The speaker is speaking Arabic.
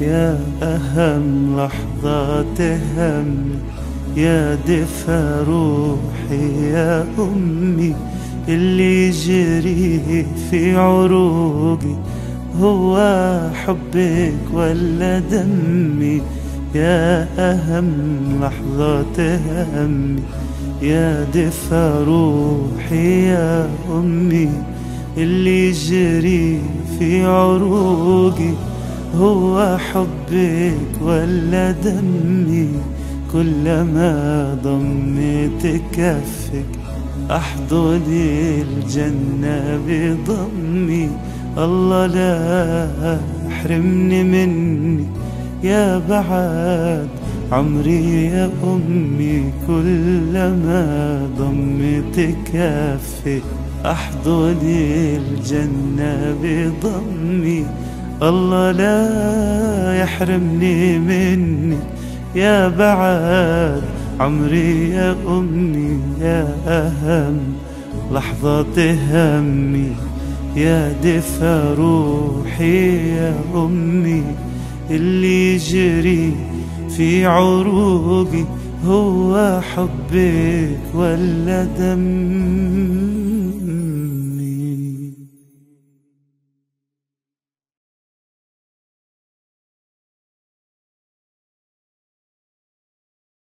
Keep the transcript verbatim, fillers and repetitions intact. يا أهم لحظة تهمني، يا دفى روحي، يا أمي اللي يجري في عروقي هو حبك ولا دمي. يا أهم لحظة تهمني، يا دفى روحي، يا أمي اللي يجري في عروقي هو حبك ولا دمي. كلما ضميت كفك أحضني الجنة بضمي. الله لا أحرمني مني يا بعد عمري يا أمي. كلما ضميت كفك أحضني الجنة بضمي. الله لا يحرمني منك يا بعد عمري يا أمي. يا أهم لحظة همي، يا دفى روحي، يا أمي اللي يجري في عروقي هو حبك ولا دم.